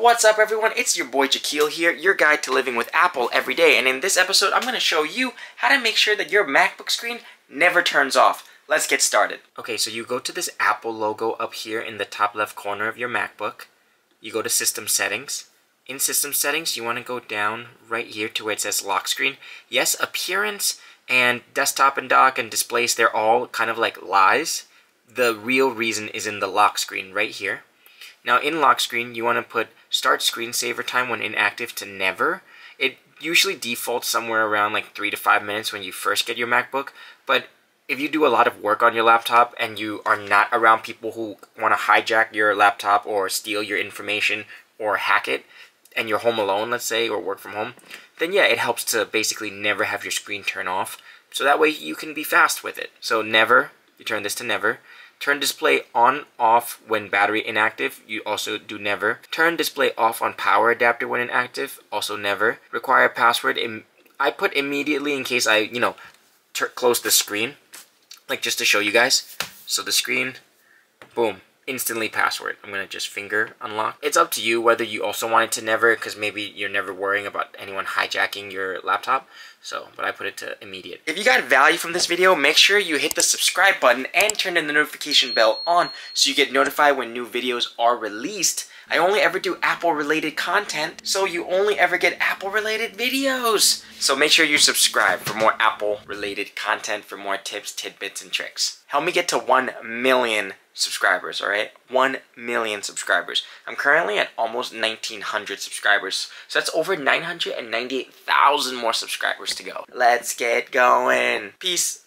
What's up everyone, it's your boy Jackeal here, your guide to living with Apple every day, and in this episode I'm going to show you how to make sure that your MacBook screen never turns off. Let's get started. Okay, so you go to this Apple logo up here in the top left corner of your MacBook. You go to System Settings. In System Settings you want to go down right here to where it says Lock Screen. Yes, Appearance and Desktop and Dock and Displays, they're all kind of like lies. The real reason is in the Lock Screen right here. Now in lock screen, you want to put start screensaver time when inactive to never. It usually defaults somewhere around like 3 to 5 minutes when you first get your MacBook, but if you do a lot of work on your laptop and you are not around people who want to hijack your laptop or steal your information or hack it, and you're home alone, let's say, or work from home, then yeah, it helps to basically never have your screen turn off. So that way you can be fast with it. So never, you turn this to never. Turn display on off when battery inactive, you also do never. Turn display off on power adapter when inactive, also never. Require password, I put immediately in case I, close the screen, like just to show you guys. So the screen, boom, instantly password. I'm gonna just finger unlock. It's up to you whether you also want it to never, because maybe you're never worrying about anyone hijacking your laptop. So, but I put it to immediate. If you got value from this video, make sure you hit the subscribe button and turn in the notification bell on so you get notified when new videos are released. I only ever do Apple-related content, so you only ever get Apple-related videos. So make sure you subscribe for more Apple-related content, for more tips, tidbits, and tricks. Help me get to 1 million subscribers, alright? 1 million subscribers. I'm currently at almost 1,900 subscribers, so that's over 998,000 more subscribers to go. Let's get going. Peace.